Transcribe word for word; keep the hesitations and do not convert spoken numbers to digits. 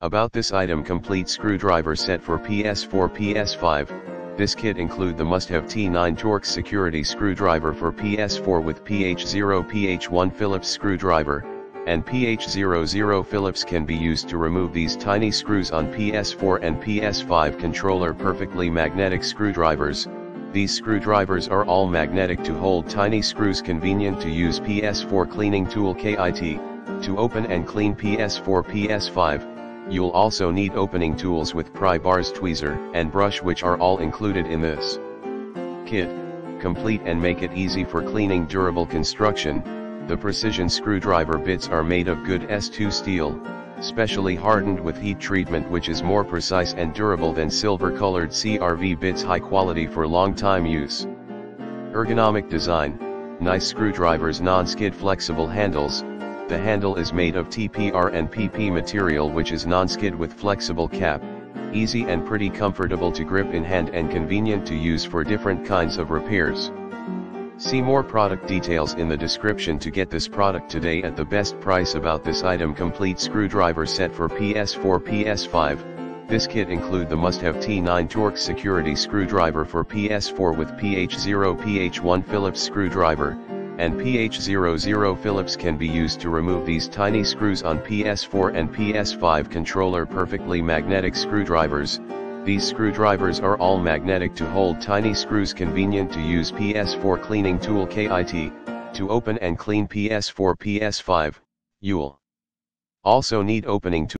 About this item: complete screwdriver set for P S four, P S five. This kit include the must-have T nine Torx security screwdriver for P S four with P H zero, P H one Phillips screwdriver, and P H zero Phillips can be used to remove these tiny screws on P S four and P S five controller. Perfectly magnetic screwdrivers. These screwdrivers are all magnetic to hold tiny screws. Convenient to use. P S four cleaning tool kit. To open and clean P S four, P S five, you'll also need opening tools with pry bars, tweezer, and brush, which are all included in this kit. Complete and make it easy for cleaning. Durable construction. The precision screwdriver bits are made of good S two steel, specially hardened with heat treatment, which is more precise and durable than silver-colored C R V bits. High quality for long-time use. Ergonomic design. Nice screwdrivers. Non-skid flexible handles. The handle is made of T P R and P P material, which is non-skid with flexible cap. Easy and pretty, comfortable to grip in hand, and convenient to use for different kinds of repairs. See more product details in the description to get this product today at the best price. About this item: complete screwdriver set for P S four, P S five. This kit include the must-have T nine Torx security screwdriver for P S four with P H zero, P H one Phillips screwdriver, and P H zero Phillips can be used to remove these tiny screws on P S four and P S five controller. Perfectly magnetic screwdrivers. These screwdrivers are all magnetic to hold tiny screws. Convenient to use. P S four cleaning tool kit. To open and clean P S four, P S five, you'll also need opening tool.